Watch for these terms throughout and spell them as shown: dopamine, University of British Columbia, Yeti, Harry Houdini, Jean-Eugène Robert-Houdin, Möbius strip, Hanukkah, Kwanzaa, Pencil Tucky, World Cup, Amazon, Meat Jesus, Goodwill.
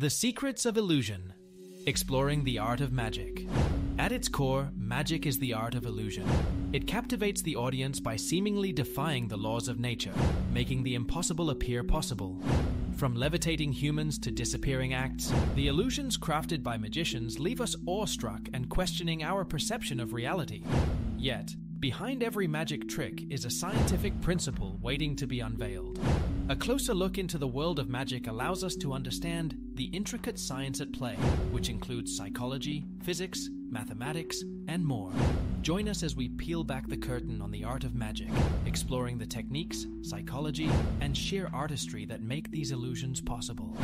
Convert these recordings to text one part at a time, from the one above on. The Secrets of Illusion, exploring the art of magic. At its core, magic is the art of illusion. It captivates the audience by seemingly defying the laws of nature, making the impossible appear possible. From levitating humans to disappearing acts, the illusions crafted by magicians leave us awestruck and questioning our perception of reality. Yet, behind every magic trick is a scientific principle waiting to be unveiled. A closer look into the world of magic allows us to understand the intricate science at play, which includes psychology, physics, mathematics, and more. Join us as we peel back the curtain on the art of magic, exploring the techniques, psychology, and sheer artistry that make these illusions possible.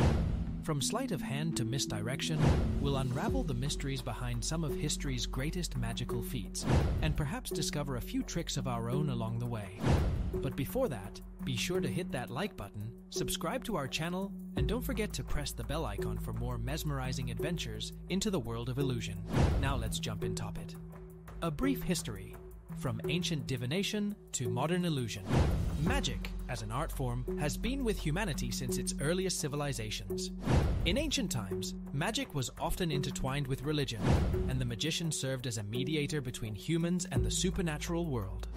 From sleight of hand to misdirection, we'll unravel the mysteries behind some of history's greatest magical feats, and perhaps discover a few tricks of our own along the way. But before that, be sure to hit that like button, subscribe to our channel, and don't forget to press the bell icon for more mesmerizing adventures into the world of illusion. Now let's jump in top it. A brief history, from ancient divination to modern illusion. Magic, as an art form, has been with humanity since its earliest civilizations. In ancient times, magic was often intertwined with religion, and the magician served as a mediator between humans and the supernatural world.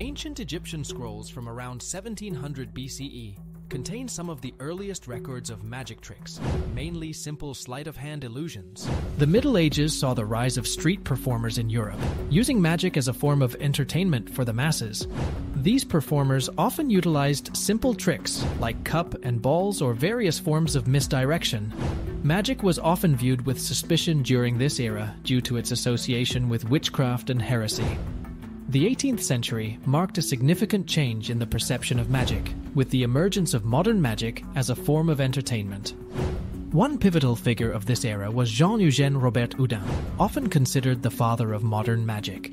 Ancient Egyptian scrolls from around 1700 BCE contain some of the earliest records of magic tricks, mainly simple sleight-of-hand illusions. The Middle Ages saw the rise of street performers in Europe, using magic as a form of entertainment for the masses. These performers often utilized simple tricks like cup and balls or various forms of misdirection. Magic was often viewed with suspicion during this era due to its association with witchcraft and heresy. The 18th century marked a significant change in the perception of magic, with the emergence of modern magic as a form of entertainment. One pivotal figure of this era was Jean-Eugène Robert-Houdin, often considered the father of modern magic.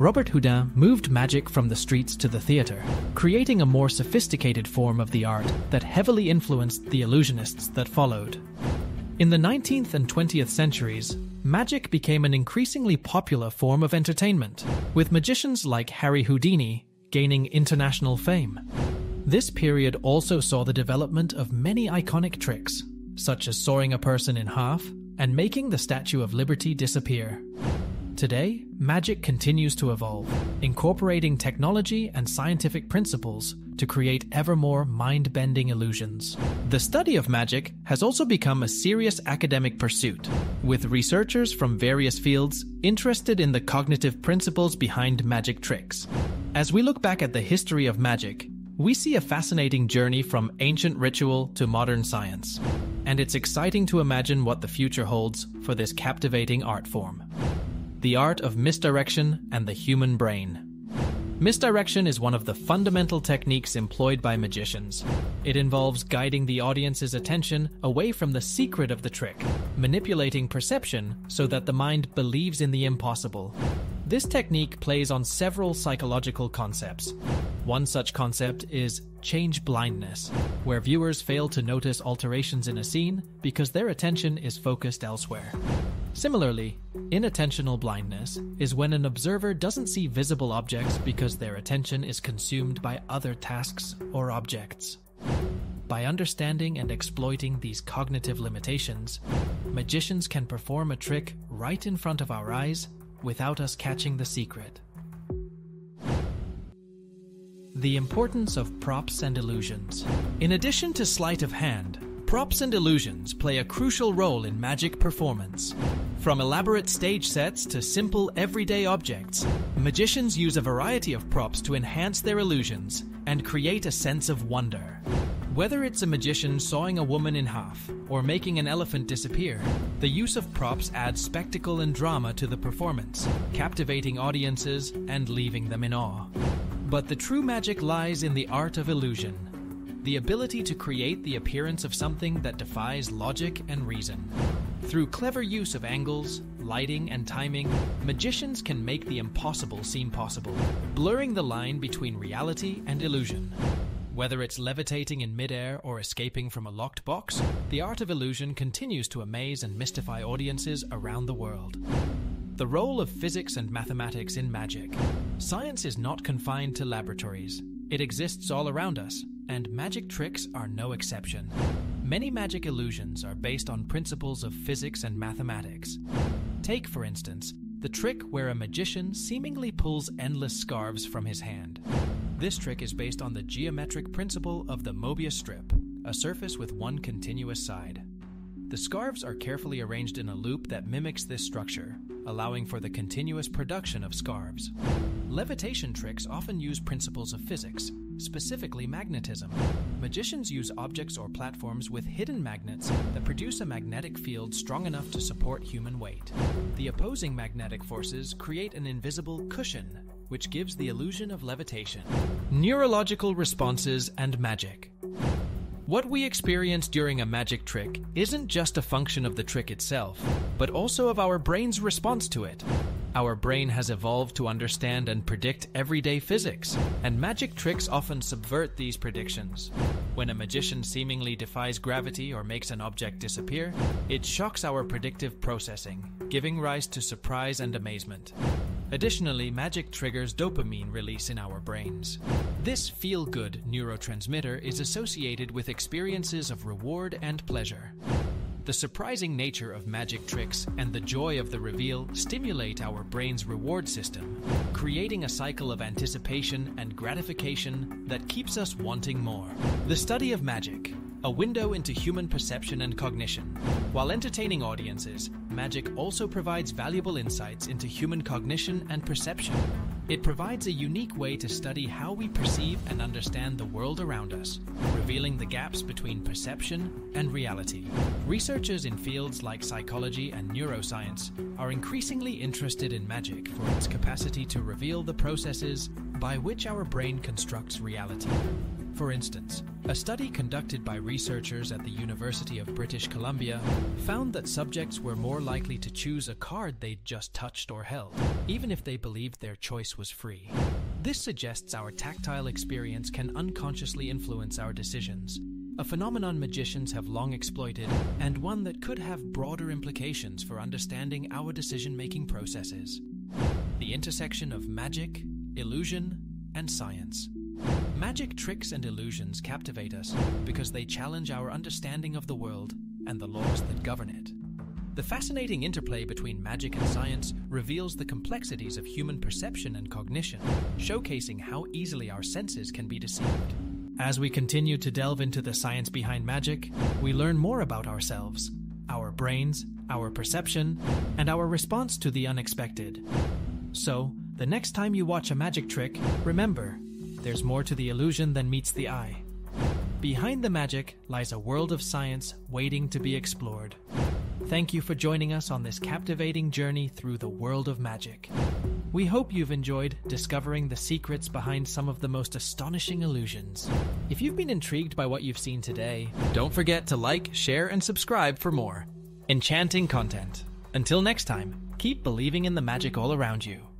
Robert Houdin moved magic from the streets to the theater, creating a more sophisticated form of the art that heavily influenced the illusionists that followed. In the 19th and 20th centuries, magic became an increasingly popular form of entertainment, with magicians like Harry Houdini gaining international fame. This period also saw the development of many iconic tricks, such as sawing a person in half and making the Statue of Liberty disappear. Today, magic continues to evolve, incorporating technology and scientific principles to create ever more mind-bending illusions. The study of magic has also become a serious academic pursuit, with researchers from various fields interested in the cognitive principles behind magic tricks. As we look back at the history of magic, we see a fascinating journey from ancient ritual to modern science, and it's exciting to imagine what the future holds for this captivating art form. The art of misdirection and the human brain. Misdirection is one of the fundamental techniques employed by magicians. It involves guiding the audience's attention away from the secret of the trick, manipulating perception so that the mind believes in the impossible. This technique plays on several psychological concepts. One such concept is change blindness, where viewers fail to notice alterations in a scene because their attention is focused elsewhere. Similarly, inattentional blindness is when an observer doesn't see visible objects because their attention is consumed by other tasks or objects. By understanding and exploiting these cognitive limitations, magicians can perform a trick right in front of our eyes without us catching the secret. The importance of props and illusions. In addition to sleight of hand, props and illusions play a crucial role in magic performance. From elaborate stage sets to simple everyday objects, magicians use a variety of props to enhance their illusions and create a sense of wonder. Whether it's a magician sawing a woman in half or making an elephant disappear, the use of props adds spectacle and drama to the performance, captivating audiences and leaving them in awe. But the true magic lies in the art of illusion. The ability to create the appearance of something that defies logic and reason. Through clever use of angles, lighting, and timing, magicians can make the impossible seem possible, blurring the line between reality and illusion. Whether it's levitating in midair or escaping from a locked box, the art of illusion continues to amaze and mystify audiences around the world. The role of physics and mathematics in magic. Science is not confined to laboratories. It exists all around us, and magic tricks are no exception. Many magic illusions are based on principles of physics and mathematics. Take, for instance, the trick where a magician seemingly pulls endless scarves from his hand. This trick is based on the geometric principle of the Möbius strip, a surface with one continuous side. The scarves are carefully arranged in a loop that mimics this structure, allowing for the continuous production of scarves. Levitation tricks often use principles of physics, specifically magnetism. Magicians use objects or platforms with hidden magnets that produce a magnetic field strong enough to support human weight. The opposing magnetic forces create an invisible cushion, which gives the illusion of levitation. Neurological responses and magic. What we experience during a magic trick isn't just a function of the trick itself, but also of our brain's response to it. Our brain has evolved to understand and predict everyday physics, and magic tricks often subvert these predictions. When a magician seemingly defies gravity or makes an object disappear, it shocks our predictive processing, giving rise to surprise and amazement. Additionally, magic triggers dopamine release in our brains. This feel-good neurotransmitter is associated with experiences of reward and pleasure. The surprising nature of magic tricks and the joy of the reveal stimulate our brain's reward system, creating a cycle of anticipation and gratification that keeps us wanting more. The study of magic, a window into human perception and cognition. While entertaining audiences, magic also provides valuable insights into human cognition and perception. It provides a unique way to study how we perceive and understand the world around us, revealing the gaps between perception and reality. Researchers in fields like psychology and neuroscience are increasingly interested in magic for its capacity to reveal the processes by which our brain constructs reality. For instance, a study conducted by researchers at the University of British Columbia found that subjects were more likely to choose a card they'd just touched or held, even if they believed their choice was free. This suggests our tactile experience can unconsciously influence our decisions, a phenomenon magicians have long exploited, and one that could have broader implications for understanding our decision-making processes. The intersection of magic, illusion, and science. Magic tricks and illusions captivate us because they challenge our understanding of the world and the laws that govern it. The fascinating interplay between magic and science reveals the complexities of human perception and cognition, showcasing how easily our senses can be deceived. As we continue to delve into the science behind magic, we learn more about ourselves, our brains, our perception, and our response to the unexpected. So, the next time you watch a magic trick, remember, there's more to the illusion than meets the eye. Behind the magic lies a world of science waiting to be explored. Thank you for joining us on this captivating journey through the world of magic. We hope you've enjoyed discovering the secrets behind some of the most astonishing illusions. If you've been intrigued by what you've seen today, don't forget to like, share, and subscribe for more enchanting content. Until next time, keep believing in the magic all around you.